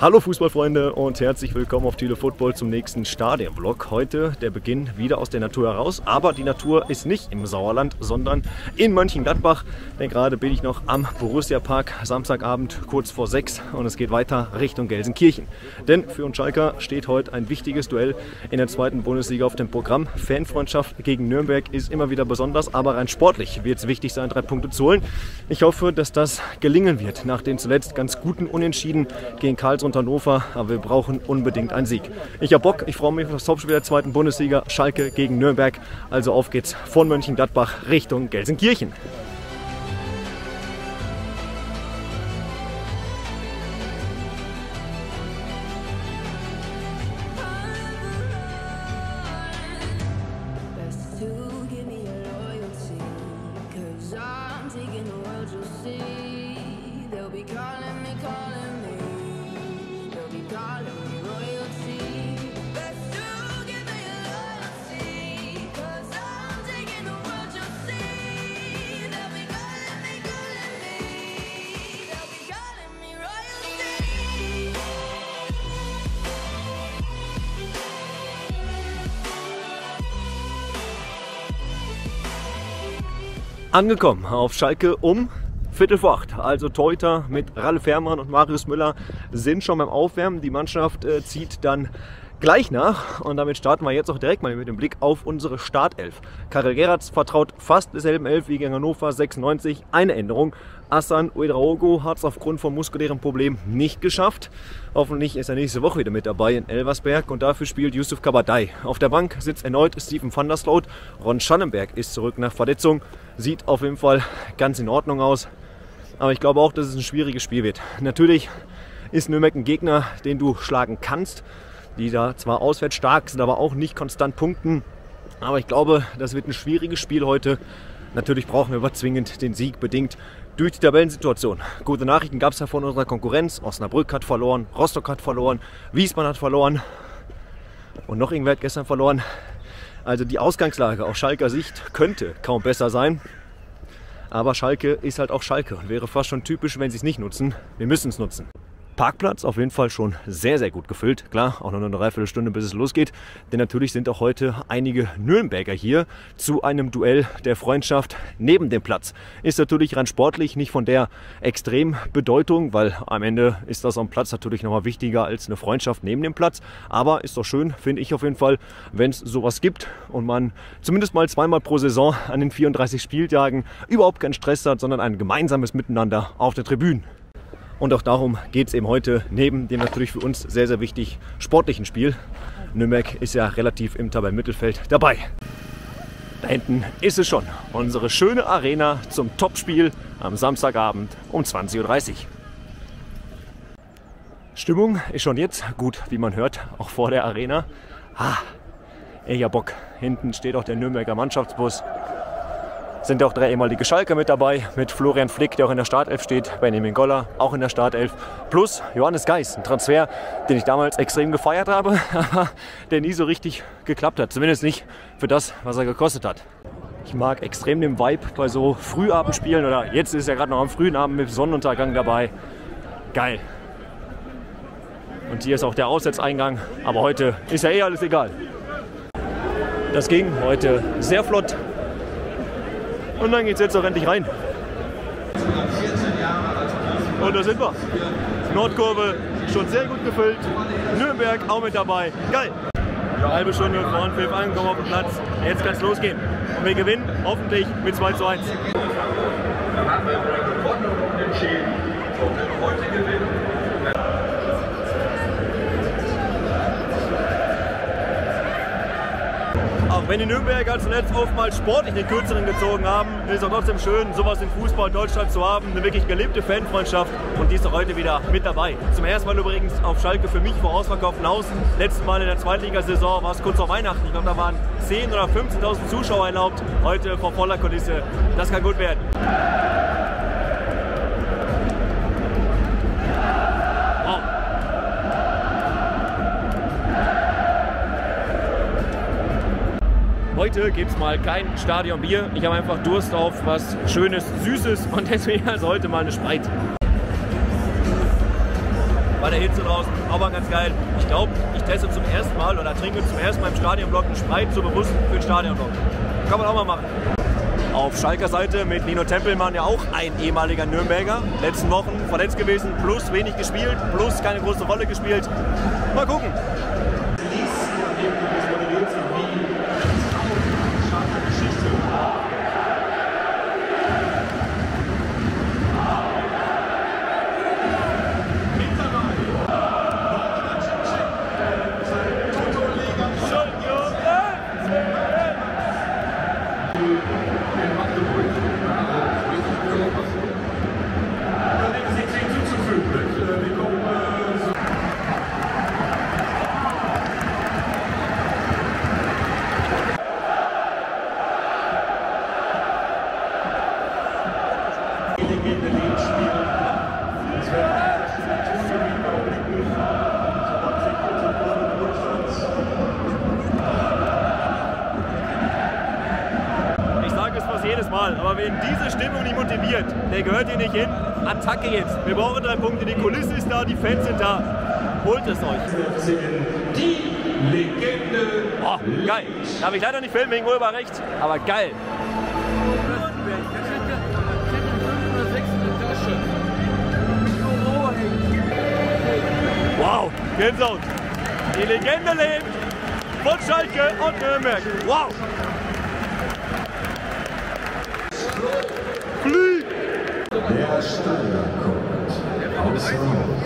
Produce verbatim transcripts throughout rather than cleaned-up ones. Hallo Fußballfreunde und herzlich willkommen auf ThieleFootball zum nächsten Stadionvlog. Heute der Beginn wieder aus der Natur heraus, aber die Natur ist nicht im Sauerland, sondern in Mönchengladbach. Denn gerade bin ich noch am Borussia-Park, Samstagabend kurz vor sechs und es geht weiter Richtung Gelsenkirchen. Denn für uns Schalker steht heute ein wichtiges Duell in der zweiten Bundesliga auf dem Programm. Fanfreundschaft gegen Nürnberg ist immer wieder besonders, aber rein sportlich wird es wichtig sein, drei Punkte zu holen. Ich hoffe, dass das gelingen wird, nach den zuletzt ganz guten Unentschieden gegen Karlsruhe und Hannover, aber wir brauchen unbedingt einen Sieg. Ich habe Bock, ich freue mich auf das Topspiel der zweiten Bundesliga, Schalke gegen Nürnberg. Also auf geht's von Mönchengladbach Richtung Gelsenkirchen. Angekommen auf Schalke um Viertel vor acht. Also Torhüter mit Ralle Fährmann und Marius Müller sind schon beim Aufwärmen. Die Mannschaft äh, zieht dann gleich nach und damit starten wir jetzt auch direkt mal mit dem Blick auf unsere Startelf. Karel Gerrads vertraut fast derselben Elf wie gegen Hannover sechsundneunzig. Eine Änderung. Assan Uedraogo hat es aufgrund von muskulären Problemen nicht geschafft. Hoffentlich ist er nächste Woche wieder mit dabei in Elversberg und dafür spielt Yusuf Kabadai. Auf der Bank sitzt erneut Steven van der Sloot. Ron Schallenberg ist zurück nach Verletzung. Sieht auf jeden Fall ganz in Ordnung aus. Aber ich glaube auch, dass es ein schwieriges Spiel wird. Natürlich ist Nürnberg ein Gegner, den du schlagen kannst. Die da zwar auswärts stark sind, aber auch nicht konstant punkten. Aber ich glaube, das wird ein schwieriges Spiel heute. Natürlich brauchen wir aber zwingend den Sieg, bedingt durch die Tabellensituation. Gute Nachrichten gab es ja von unserer Konkurrenz. Osnabrück hat verloren, Rostock hat verloren, Wiesbaden hat verloren und noch irgendwer hat gestern verloren. Also die Ausgangslage aus Schalker Sicht könnte kaum besser sein. Aber Schalke ist halt auch Schalke und wäre fast schon typisch, wenn sie es nicht nutzen. Wir müssen es nutzen. Parkplatz auf jeden Fall schon sehr, sehr gut gefüllt. Klar, auch noch eine Dreiviertelstunde, bis es losgeht. Denn natürlich sind auch heute einige Nürnberger hier zu einem Duell der Freundschaft neben dem Platz. Ist natürlich rein sportlich nicht von der extremen Bedeutung, weil am Ende ist das am Platz natürlich nochmal wichtiger als eine Freundschaft neben dem Platz. Aber ist doch schön, finde ich auf jeden Fall, wenn es sowas gibt und man zumindest mal zweimal pro Saison an den vierunddreißig Spieltagen überhaupt keinen Stress hat, sondern ein gemeinsames Miteinander auf der Tribüne. Und auch darum geht es eben heute, neben dem natürlich für uns sehr, sehr wichtig sportlichen Spiel. Nürnberg ist ja relativ im Tabellenmittelfeld dabei. Da hinten ist es schon, unsere schöne Arena zum Topspiel am Samstagabend um zwanzig Uhr dreißig. Stimmung ist schon jetzt gut, wie man hört, auch vor der Arena. Ah, ey, ja Bock. Hinten steht auch der Nürnberger Mannschaftsbus. Sind auch drei ehemalige Schalker mit dabei, mit Florian Flick, der auch in der Startelf steht, Benjamin Goller, auch in der Startelf, plus Johannes Geis, ein Transfer, den ich damals extrem gefeiert habe, aber der nie so richtig geklappt hat, zumindest nicht für das, was er gekostet hat. Ich mag extrem den Vibe bei so Frühabendspielen, oder jetzt ist er gerade noch am frühen Abend mit Sonnenuntergang dabei, geil. Und hier ist auch der Auswärtseingang, aber heute ist ja eh alles egal. Das ging heute sehr flott. Und dann geht's jetzt auch endlich rein. Und da sind wir. Nordkurve schon sehr gut gefüllt. Nürnberg auch mit dabei. Geil! Eine halbe Stunde vor Anpfiff angekommen auf dem Platz. Jetzt kann's losgehen. Und wir gewinnen hoffentlich mit zwei zu eins. Auch wenn die Nürnberger zuletzt oftmals sportlich den Kürzeren gezogen haben, ist es auch trotzdem schön, sowas im Fußball in Deutschland zu haben. Eine wirklich gelebte Fanfreundschaft und die ist auch heute wieder mit dabei. Zum ersten Mal übrigens auf Schalke für mich vor ausverkauften Haus. Letztes Mal in der Zweitligasaison war es kurz vor Weihnachten. Ich glaube, da waren zehntausend oder fünfzehntausend Zuschauer erlaubt. Heute vor voller Kulisse. Das kann gut werden. Heute gibt es mal kein Stadionbier. Ich habe einfach Durst auf was Schönes, Süßes und deswegen sollte mal eine Sprite. bei der Hitze draußen. Aber ganz geil. Ich glaube, ich teste zum ersten Mal oder trinke zum ersten Mal im Stadionblock einen Sprite, so bewusst für den Stadionblock. Kann man auch mal machen. Auf Schalker Seite mit Nino Tempelmann, ja auch ein ehemaliger Nürnberger. Letzten Wochen verletzt gewesen, plus wenig gespielt, plus keine große Rolle gespielt. Mal gucken. Aber wenn diese Stimmung nicht motiviert, der gehört hier nicht hin. Attacke jetzt. Wir brauchen drei Punkte. Die Kulisse ist da, die Fans sind da. Holt es euch. Die Legende. Oh, geil. Darf ich leider nicht filmen wegen Urheberrecht, aber geil. Wow, Gänsehaut. Die Legende lebt von Schalke und Nürnberg. Wow. Flieg! Der Steiger kommt aus Haus.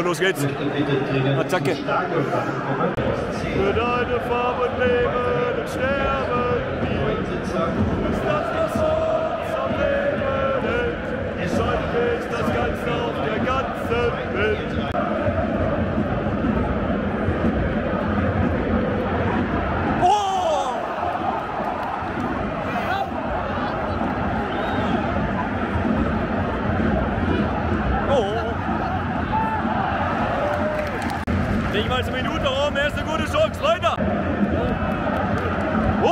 Und los geht's. Attacke. Für deine Farbe und Leben und Sterben. Du bist das, was uns am Leben hält. Es scheint nicht das Ganze auf der ganzen Welt. Minute rum, erste gute Chance, weiter! Oh!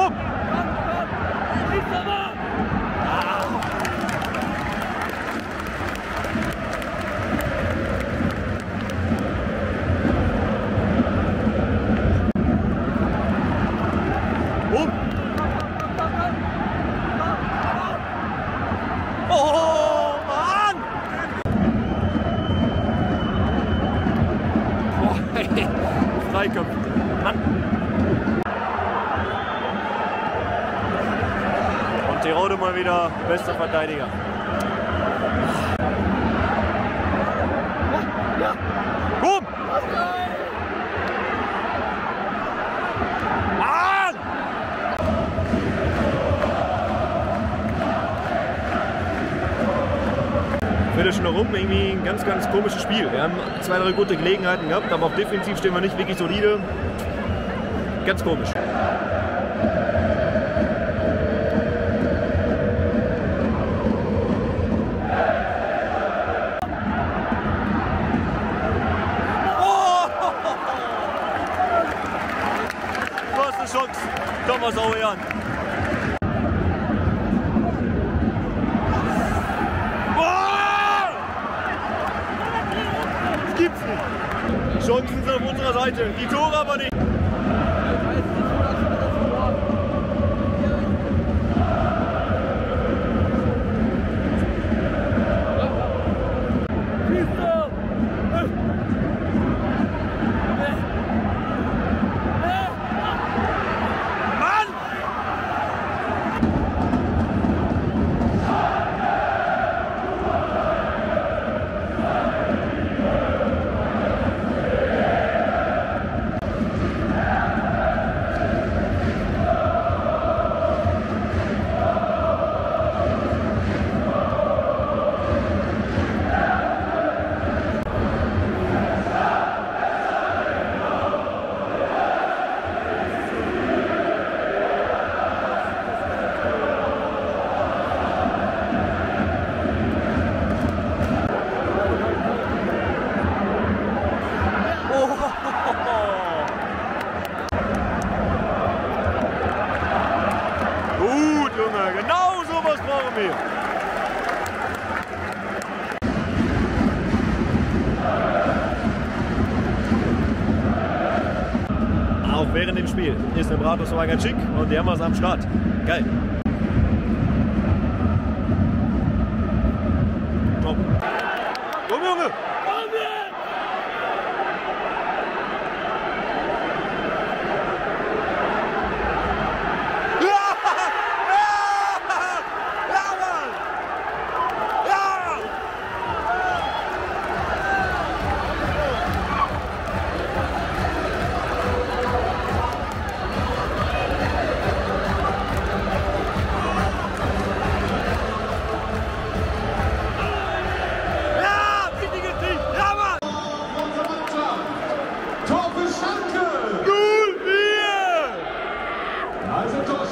Zweikämpfe. Mann. Und Terodde mal wieder bester Verteidiger. Boom! Ah! Fällt schon noch rum, irgendwie ein ganz, ganz komisches Spiel. Wir haben zwei, drei gute Gelegenheiten gehabt, aber auch defensiv stehen wir nicht wirklich solide. Ganz komisch. Thomas Ojan. Das gibt's nicht. Die Chancen sind auf unserer Seite, die Tore aber nicht. Während dem Spiel ist eine Bratwurst ganz schick und die haben wir am Start. Geil. Top. Komm, Junge!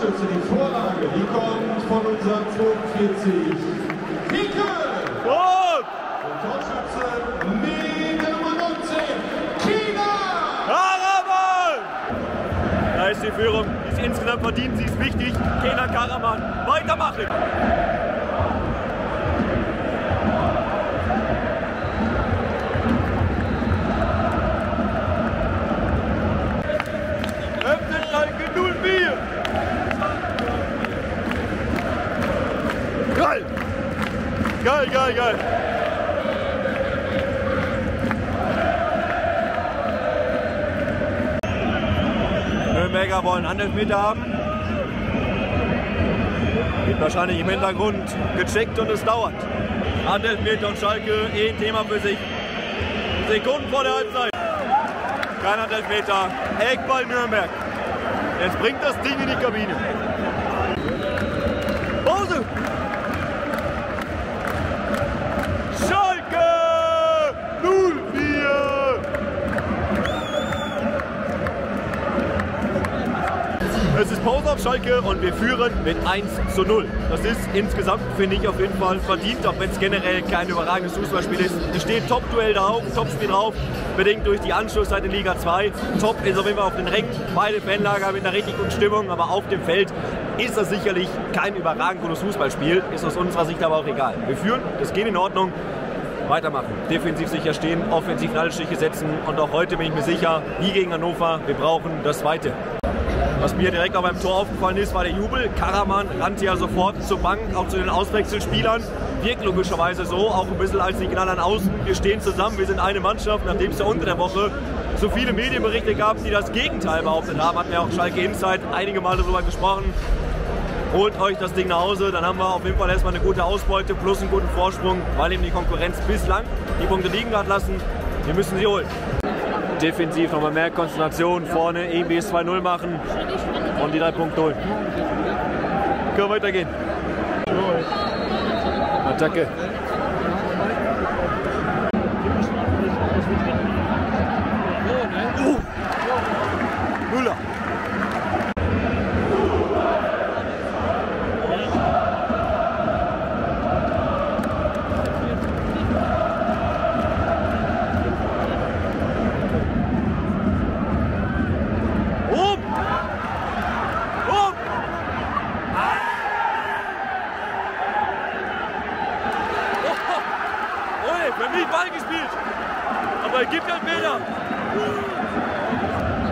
Die Vorlage, die kommt von unserem zweiundvierzig. Kicke! Und Torschütze mit Nummer neunzehn, China! Karaman! Da ist die Führung. Ist insgesamt verdient, sie ist wichtig. Kenan Karaman, weitermachen! Geil, geil, geil. Nürnberger wollen einen Elfmeter haben. Wird wahrscheinlich im Hintergrund gecheckt und es dauert. Elfmeter und Schalke, eh Thema für sich. Sekunden vor der Halbzeit. Kein Elfmeter. Eckball Nürnberg. Jetzt bringt das Ding in die Kabine. Pause! Es ist Pause auf Schalke und wir führen mit eins zu null. Das ist insgesamt, finde ich, auf jeden Fall verdient, auch wenn es generell kein überragendes Fußballspiel ist. Es steht Top-Duell da auf, Top-Spiel drauf, bedingt durch die Anschlusszeit in Liga zwei. Top ist auf jeden Fall auf den Rängen, beide Fanlager mit einer richtig guten Stimmung, aber auf dem Feld ist das sicherlich kein überragend gutes Fußballspiel. Ist aus unserer Sicht aber auch egal. Wir führen, das geht in Ordnung. Weitermachen, defensiv sicher stehen, offensiv Nadelstiche setzen und auch heute bin ich mir sicher, wie gegen Hannover, wir brauchen das Zweite. Was mir direkt auch beim Tor aufgefallen ist, war der Jubel. Karaman rannte ja sofort zur Bank, auch zu den Auswechselspielern. Wirkt logischerweise so, auch ein bisschen als Signal an außen. Wir stehen zusammen, wir sind eine Mannschaft, nachdem es ja unter der Woche so viele Medienberichte gab, die das Gegenteil behauptet haben. Hatten wir auch Schalke Inside einige Male darüber gesprochen. Holt euch das Ding nach Hause, dann haben wir auf jeden Fall erstmal eine gute Ausbeute plus einen guten Vorsprung, weil eben die Konkurrenz bislang die Punkte liegen hat lassen. Wir müssen sie holen. Defensiv nochmal mehr Konzentration, vorne irgendwie zwei null machen und die drei Punkte holen. Können wir weitergehen. Attacke. Uh. Müller.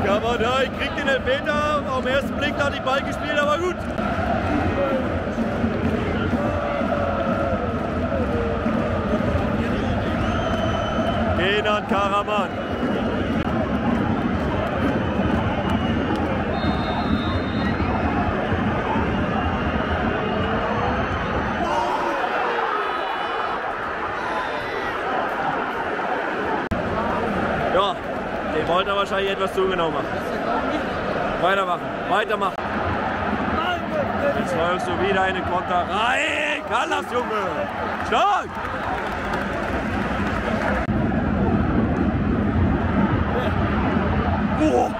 Kabadai kriegt den Elfmeter, auf den ersten Blick hat die Ball gespielt, aber gut. Gehen an Karaman. Wollte er wahrscheinlich etwas zu genau machen. Weitermachen, weitermachen. Jetzt läufst du wieder in den Konter rein. Kann das, Junge. Stark! Oh.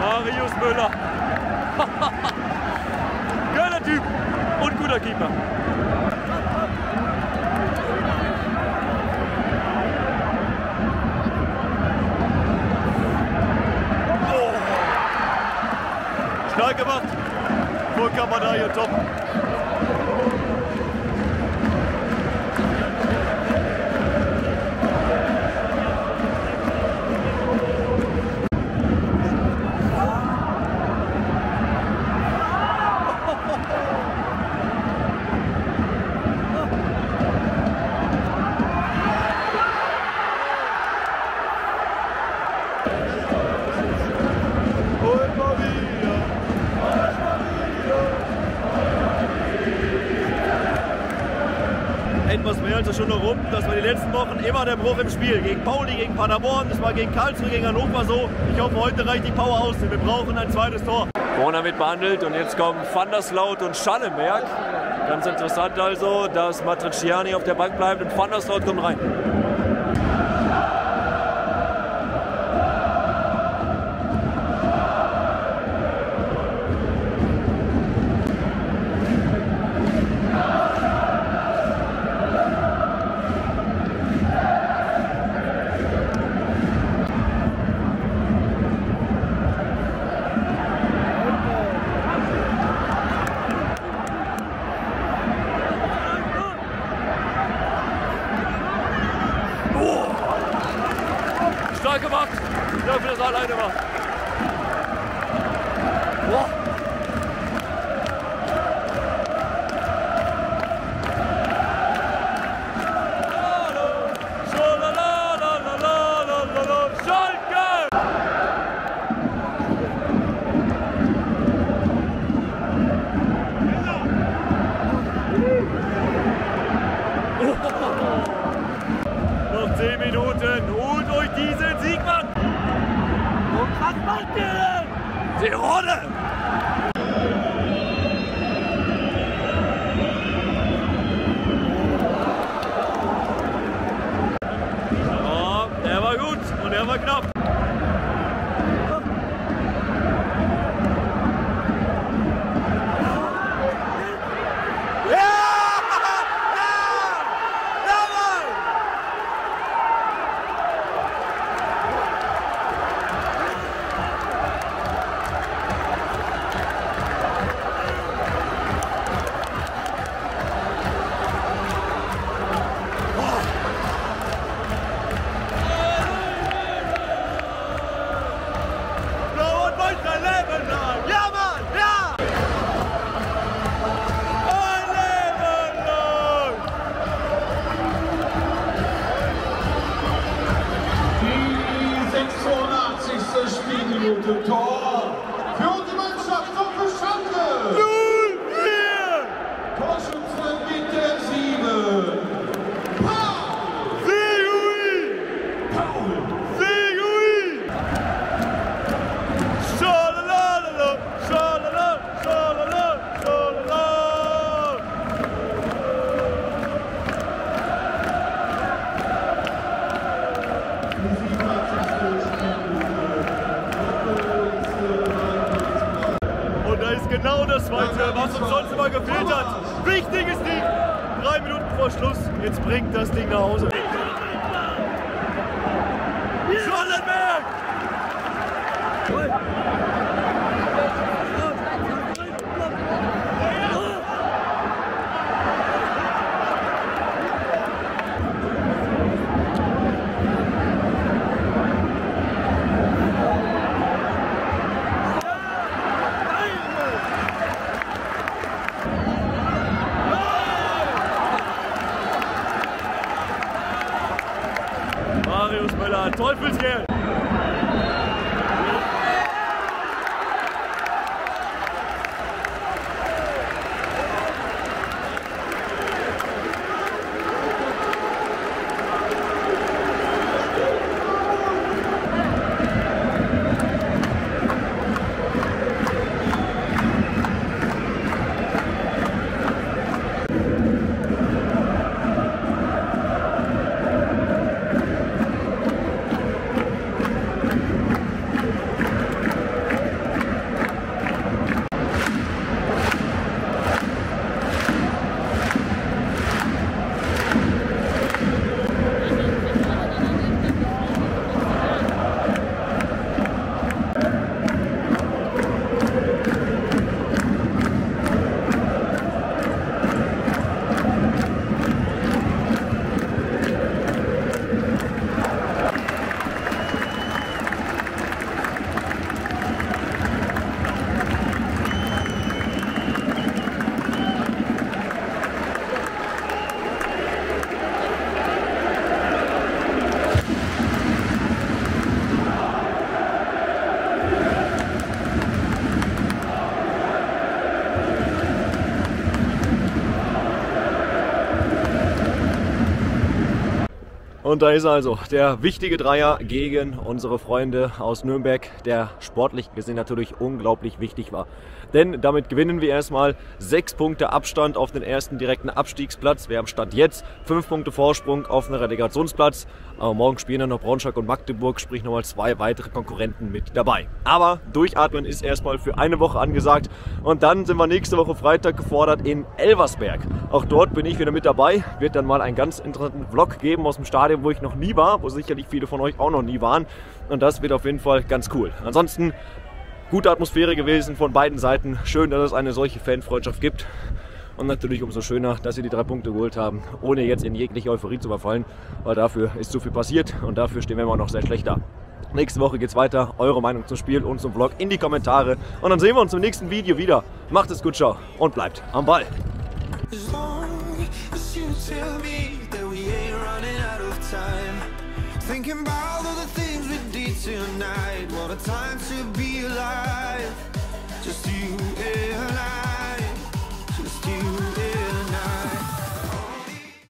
Marius Müller. Geiler Typ und guter Keeper. Stark gemacht. Vor Kabadai und top. Schon noch rum, das war die letzten Wochen immer der Bruch im Spiel. Gegen Pauli, gegen Paderborn, das war gegen Karlsruhe, gegen Hannover so. Ich hoffe, heute reicht die Power aus, denn wir brauchen ein zweites Tor. Corner wird behandelt und jetzt kommen van der Sloot und Schallenberg. Ganz interessant also, dass Matriciani auf der Bank bleibt und van der Sloot kommt rein. Gemacht, dafür das alleine war. Boah. Noch zehn Minuten, holt euch diesen Sieg, Mann! Und was macht ihr denn? Die Runde! Oh, der war gut und der war knapp. Und da ist genau das Weite, was uns sonst immer gefehlt hat. Wichtiges Ding. Drei Minuten vor Schluss. Jetzt bringt das Ding nach Hause. Schallenberg! Marius Müller, Teufelskerl! Und da ist also der wichtige Dreier gegen unsere Freunde aus Nürnberg, der sportlich gesehen natürlich unglaublich wichtig war. Denn damit gewinnen wir erstmal sechs Punkte Abstand auf den ersten direkten Abstiegsplatz. Wir haben Stand jetzt fünf Punkte Vorsprung auf den Relegationsplatz. Aber morgen spielen dann noch Braunschweig und Magdeburg, sprich nochmal zwei weitere Konkurrenten mit dabei. Aber durchatmen ist erstmal für eine Woche angesagt. Und dann sind wir nächste Woche Freitag gefordert in Elversberg. Auch dort bin ich wieder mit dabei. Wird dann mal einen ganz interessanten Vlog geben aus dem Stadion, wo ich noch nie war, wo sicherlich viele von euch auch noch nie waren. Und das wird auf jeden Fall ganz cool. Ansonsten gute Atmosphäre gewesen von beiden Seiten. Schön, dass es eine solche Fanfreundschaft gibt. Und natürlich umso schöner, dass sie die drei Punkte geholt haben, ohne jetzt in jegliche Euphorie zu verfallen, weil dafür ist zu viel passiert und dafür stehen wir immer noch sehr schlecht da. Nächste Woche geht's weiter. Eure Meinung zum Spiel und zum Vlog in die Kommentare. Und dann sehen wir uns im nächsten Video wieder. Macht es gut, ciao und bleibt am Ball. Time. Thinking about all the things we did tonight. What a time to be alive. Just you and